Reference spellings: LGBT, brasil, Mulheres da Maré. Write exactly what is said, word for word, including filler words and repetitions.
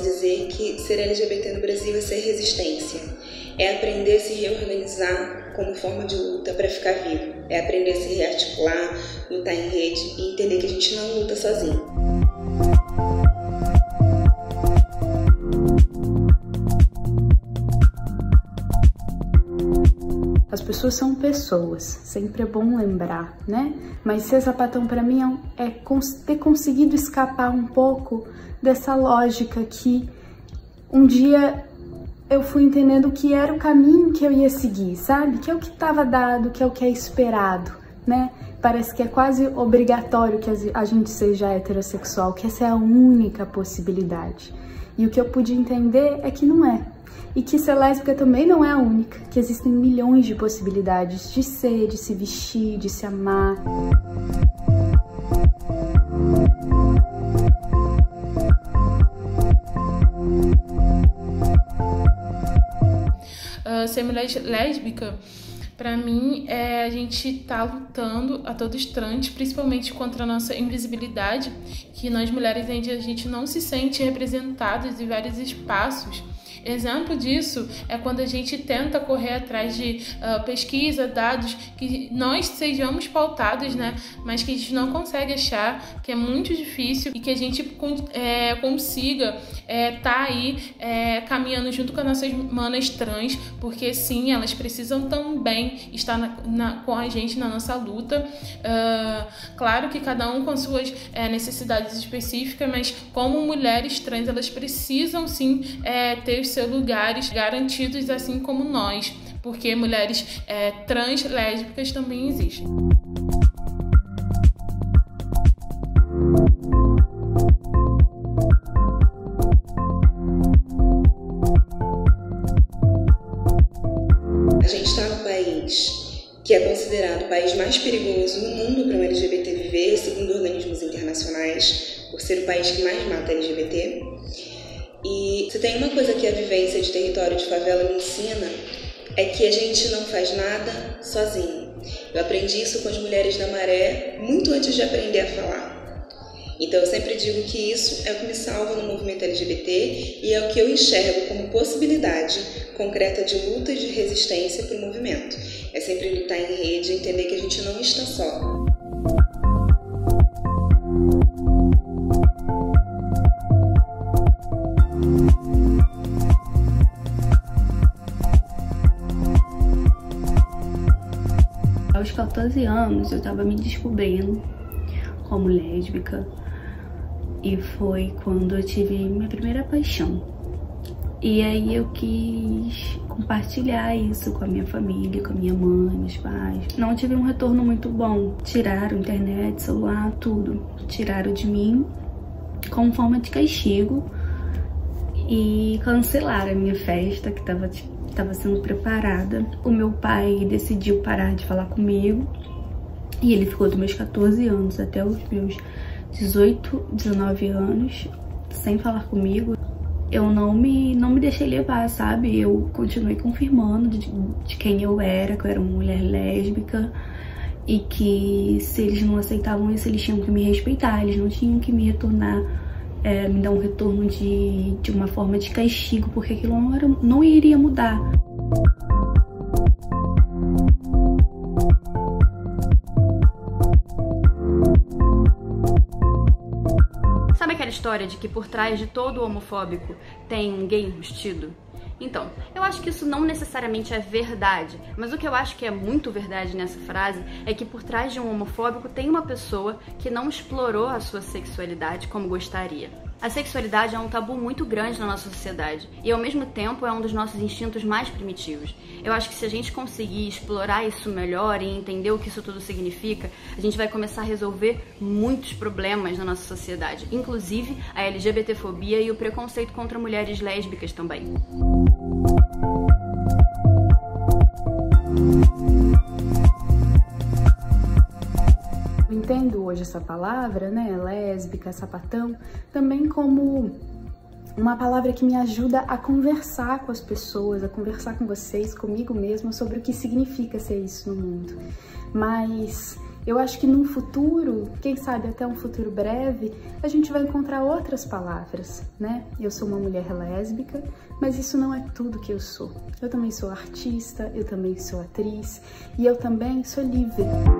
posso dizer que ser L G B T no Brasil é ser resistência, é aprender a se reorganizar como forma de luta para ficar vivo, é aprender a se rearticular, lutar em rede e entender que a gente não luta sozinho. As pessoas são pessoas, sempre é bom lembrar, né? Mas ser sapatão pra mim é ter conseguido escapar um pouco dessa lógica que um dia eu fui entendendo que era o caminho que eu ia seguir, sabe? Que é o que estava dado, que é o que é esperado, né? Parece que é quase obrigatório que a gente seja heterossexual, que essa é a única possibilidade. E o que eu pude entender é que não é. E que ser lésbica também não é a única, que existem milhões de possibilidades de ser, de se vestir, de se amar. Uh, ser mulher lésbica, pra mim, é a gente tá lutando a todo instante, principalmente contra a nossa invisibilidade, que nós mulheres a gente não se sente representadas em vários espaços. Exemplo disso é quando a gente tenta correr atrás de uh, pesquisa, dados, que nós sejamos pautados, né? Mas que a gente não consegue achar, que é muito difícil e que a gente é, consiga é, tá aí é, caminhando junto com as nossas manas trans, porque sim, elas precisam também estar na, na, com a gente na nossa luta. Uh, claro que cada um com suas é, necessidades específicas, mas como mulheres trans, elas precisam sim é, ter seus lugares garantidos assim como nós, porque mulheres é, trans lésbicas também existem. A gente está num país que é considerado o país mais perigoso no mundo para o L G B T viver, segundo organismos internacionais, por ser o país que mais mata L G B T. E se tem uma coisa que a vivência de território de favela me ensina, é que a gente não faz nada sozinho. Eu aprendi isso com as Mulheres da Maré muito antes de aprender a falar. Então eu sempre digo que isso é o que me salva no movimento L G B T e é o que eu enxergo como possibilidade concreta de luta e de resistência para o movimento. É sempre lutar em rede e entender que a gente não está só. Aos quatorze anos eu estava me descobrindo como lésbica e foi quando eu tive minha primeira paixão. E aí eu quis compartilhar isso com a minha família, com a minha mãe, meus pais. Não tive um retorno muito bom. Tiraram internet, celular, tudo. Tiraram de mim como forma de castigo e cancelaram a minha festa que estava tipo, estava sendo preparada. O meu pai decidiu parar de falar comigo e ele ficou dos meus quatorze anos até os meus dezoito, dezenove anos sem falar comigo. Eu não me, não me deixei levar, sabe? Eu continuei confirmando de, de quem eu era, que eu era uma mulher lésbica e que se eles não aceitavam isso, eles tinham que me respeitar, eles não tinham que me retornar. É, me dá um retorno de, de uma forma de castigo, porque aquilo não, era, não iria mudar. Sabe aquela história de que por trás de todo homofóbico tem um gay enrustido? Então, eu acho que isso não necessariamente é verdade, mas o que eu acho que é muito verdade nessa frase é que por trás de um homofóbico tem uma pessoa que não explorou a sua sexualidade como gostaria. A sexualidade é um tabu muito grande na nossa sociedade e, ao mesmo tempo, é um dos nossos instintos mais primitivos. Eu acho que se a gente conseguir explorar isso melhor e entender o que isso tudo significa, a gente vai começar a resolver muitos problemas na nossa sociedade, inclusive a LGBTfobia e o preconceito contra mulheres lésbicas também. Entendo hoje essa palavra, né, lésbica, sapatão, também como uma palavra que me ajuda a conversar com as pessoas, a conversar com vocês, comigo mesma, sobre o que significa ser isso no mundo. Mas Eu acho que num futuro, quem sabe até um futuro breve, a gente vai encontrar outras palavras, né? Eu sou uma mulher lésbica, mas isso não é tudo que eu sou. Eu também sou artista, eu também sou atriz e eu também sou livre.